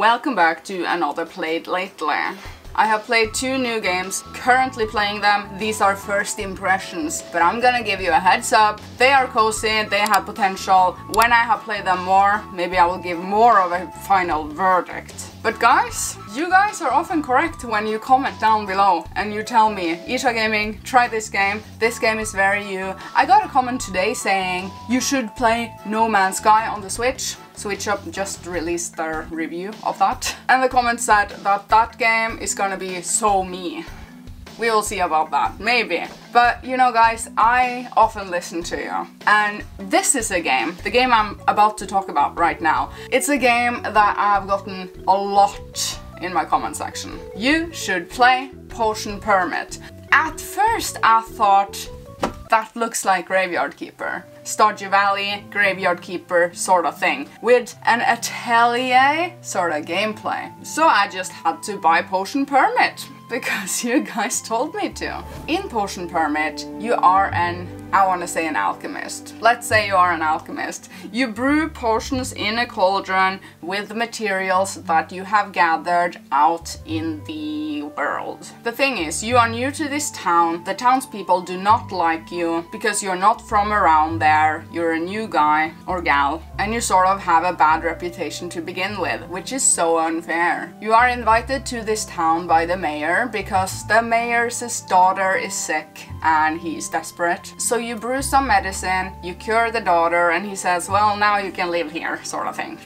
Welcome back to another Played Lately. I have played two new games, currently playing them. These are first impressions, but I'm gonna give you a heads up. They are cozy, they have potential. When I have played them more, maybe I will give more of a final verdict. But guys, you guys are often correct when you comment down below and you tell me, Ircha Gaming, try this game is very you. I got a comment today saying, you should play No Man's Sky on the Switch. SwitchUp just released their review of that. And the comment said that that game is gonna be so me. We will see about that, maybe. But you know guys, I often listen to you. And this is a game, the game I'm about to talk about right now. It's a game that I've gotten a lot in my comment section. You should play Potion Permit. At first I thought, that looks like Graveyard Keeper. Stardew Valley, Graveyard Keeper sort of thing, with an Atelier sort of gameplay. So I just had to buy Potion Permit, because you guys told me to. In Potion Permit, you are an alchemist. Let's say you are an alchemist. You brew potions in a cauldron with the materials that you have gathered out in the world. The thing is, you are new to this town. The townspeople do not like you because you're not from around there. You're a new guy or gal and you sort of have a bad reputation to begin with, which is so unfair. You are invited to this town by the mayor because the mayor's daughter is sick and he's desperate. So you brew some medicine, you cure the daughter, and he says, well, now you can live here, sort of thing.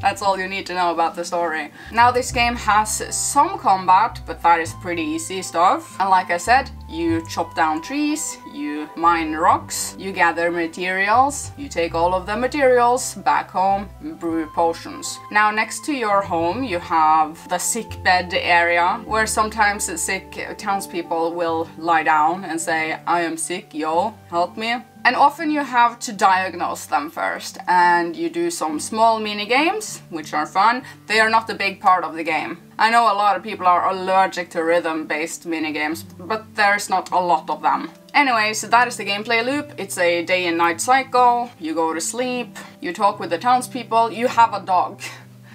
That's all you need to know about the story. Now this game has some combat, but that is pretty easy stuff. And like I said, you chop down trees, you mine rocks, you gather materials, you take all of the materials back home, brew potions. Now next to your home you have the sickbed area, where sometimes sick townspeople will lie down and say, I am sick, yo, help me. And often you have to diagnose them first, and you do some small mini games, which are fun. They are not a big part of the game. I know a lot of people are allergic to rhythm-based minigames, but there's not a lot of them. Anyway, so that is the gameplay loop. It's a day and night cycle, you go to sleep, you talk with the townspeople, you have a dog.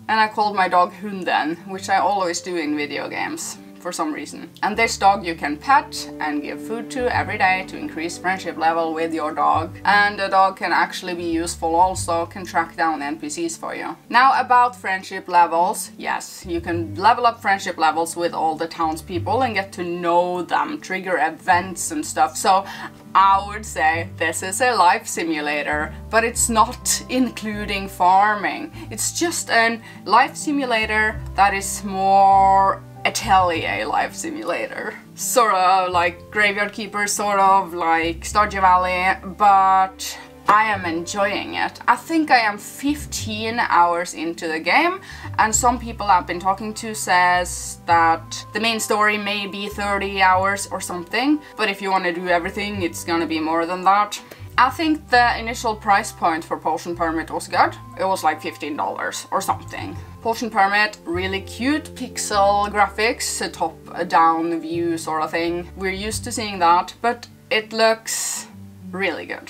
And I called my dog Hunden, which I always do in video games, for some reason. And this dog you can pet and give food to every day to increase friendship level with your dog. And the dog can actually be useful also, can track down NPCs for you. Now about friendship levels, yes, you can level up friendship levels with all the townspeople and get to know them, trigger events and stuff. So I would say this is a life simulator, but it's not including farming. It's just a life simulator that is more Atelier Life Simulator. Sort of like Graveyard Keeper, sort of like Stardew Valley, but I am enjoying it. I think I am 15 hours into the game, and some people I've been talking to says that the main story may be 30 hours or something, but if you want to do everything, it's gonna be more than that. I think the initial price point for Potion Permit was good. It was like $15 or something. Potion Permit, really cute pixel graphics, a top-down view sort of thing. We're used to seeing that, but it looks really good.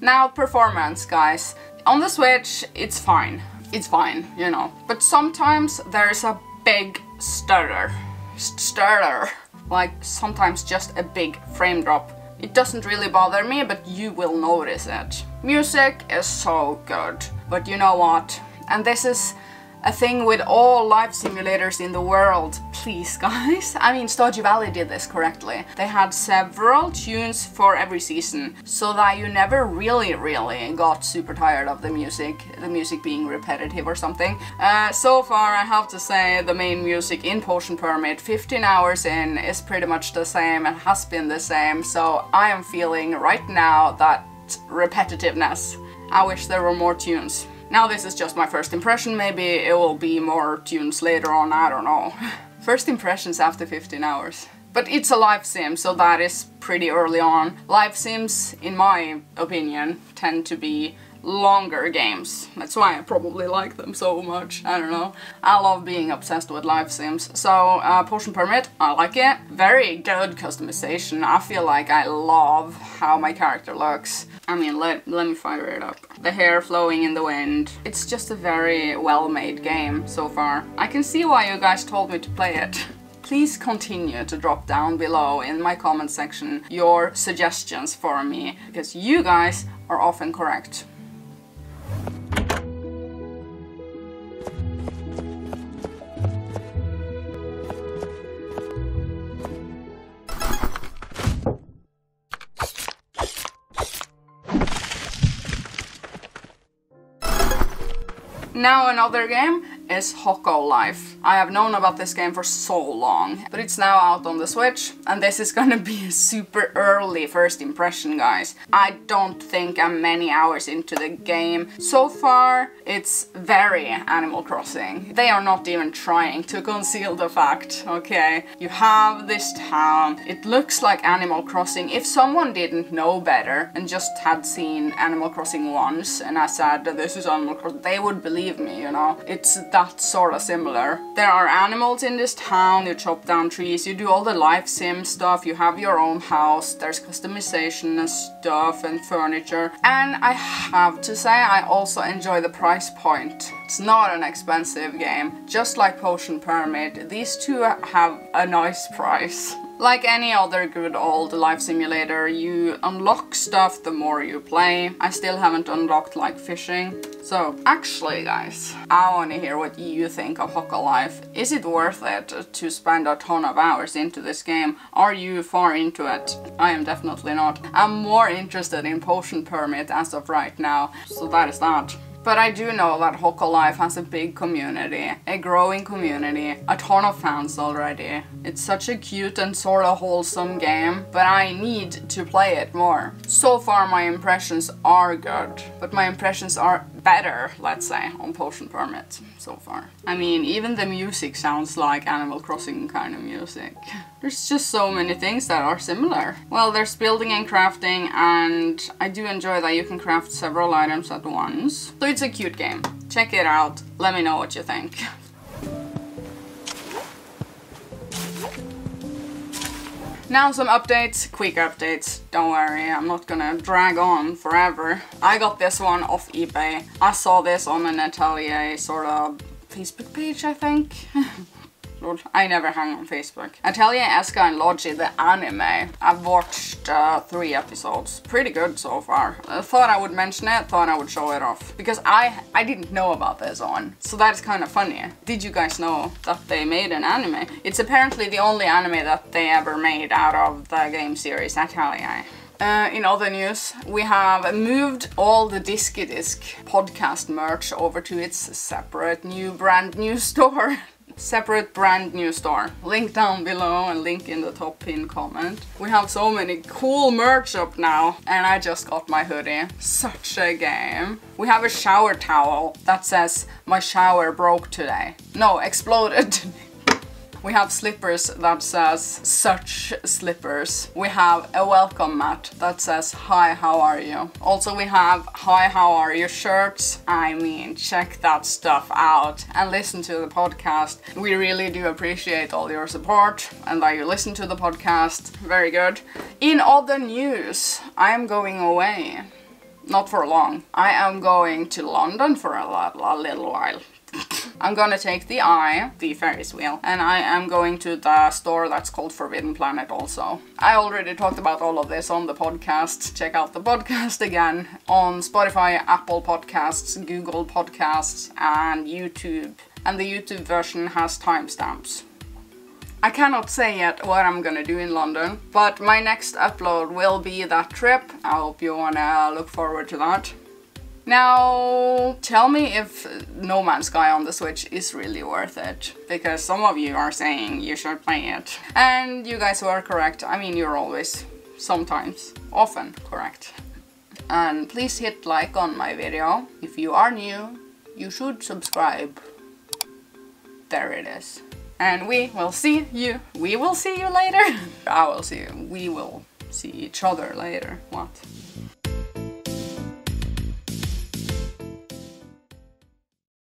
Now performance, guys. On the Switch, it's fine, you know. But sometimes there's a big stutter. Like sometimes just a big frame drop. It doesn't really bother me, but you will notice it. Music is so good, but you know what? And this is a thing with all life simulators in the world, please guys. I mean, Stardew Valley did this correctly. They had several tunes for every season, so that you never really got super tired of the music being repetitive or something. So far, I have to say the main music in Potion Permit, 15 hours in, is pretty much the same and has been the same, so I am feeling right now that repetitiveness. I wish there were more tunes. Now this is just my first impression, maybe it will be more tunes later on, I don't know. First impressions after 15 hours. But it's a life sim, so that is pretty early on. Life sims, in my opinion, tend to be longer games. That's why I probably like them so much, I don't know. I love being obsessed with life sims. So Potion Permit, I like it. Very good customization. I feel like I love how my character looks. I mean, let me fire it up. The hair flowing in the wind. It's just a very well-made game so far. I can see why you guys told me to play it. Please continue to drop down below in my comment section your suggestions for me, because you guys are often correct. Now another game is Hokko Life. I have known about this game for so long, but it's now out on the Switch, and this is gonna be a super early first impression, guys. I don't think I'm many hours into the game. So far, it's very Animal Crossing. They are not even trying to conceal the fact, okay? You have this town. It looks like Animal Crossing. If someone didn't know better and just had seen Animal Crossing once, and I said that this is Animal Crossing, they would believe me, you know. It's that sort of similar. There are animals in this town, you chop down trees, you do all the life sim stuff, you have your own house, there's customization and stuff and furniture. And I have to say, I also enjoy the price point. It's not an expensive game. Just like Potion Permit, these two have a nice price. Like any other good old life simulator, you unlock stuff the more you play. I still haven't unlocked like fishing. So actually guys, I wanna hear what you think of Hokko Life. Is it worth it to spend a ton of hours into this game? Are you far into it? I am definitely not. I'm more interested in Potion Permit as of right now. So that is that. But I do know that Hokko Life has a big community, a growing community, a ton of fans already. It's such a cute and sort of wholesome game, but I need to play it more. So far my impressions are good, but my impressions are better, let's say, on Potion Permit so far. I mean, even the music sounds like Animal Crossing kind of music. There's just so many things that are similar. Well, there's building and crafting, and I do enjoy that you can craft several items at once. So it's a cute game. Check it out. Let me know what you think. Now some updates, quick updates, don't worry, I'm not gonna drag on forever. I got this one off eBay. I saw this on an Atelier sort of Facebook page, I think. Lord, I never hang on Facebook. Atelier Eska and Logie, the anime. I've watched 3 episodes. Pretty good so far. I thought I would mention it, thought I would show it off. Because I didn't know about this one. So that's kind of funny. Did you guys know that they made an anime? It's apparently the only anime that they ever made out of the game series Atelier. In other news, we have moved all the Disky Disk podcast merch over to its separate new brand new store. Separate brand new store. Link down below and link in the top pin comment. We have so many cool merch up now, and I just got my hoodie. Such a game. We have a shower towel that says, "My shower broke today." No, exploded today. We have slippers that says, "Such slippers." We have a welcome mat that says, "Hi, how are you?" Also we have "Hi, how are you?" shirts. I mean, check that stuff out and listen to the podcast. We really do appreciate all your support and that you listen to the podcast. Very good. In other news, I am going away. Not for long. I am going to London for a little while. I'm gonna take the Ferris wheel, and I am going to the store that's called Forbidden Planet also. I already talked about all of this on the podcast. Check out the podcast again on Spotify, Apple Podcasts, Google Podcasts, and YouTube. And the YouTube version has timestamps. I cannot say yet what I'm gonna do in London, but my next upload will be that trip. I hope you wanna look forward to that. Now, tell me if No Man's Sky on the Switch is really worth it, because some of you are saying you should play it. And you guys were correct. I mean, you're always, sometimes, often correct. And please hit like on my video. If you are new, you should subscribe. There it is. And we will see you later. I will see you, we will see each other later, what?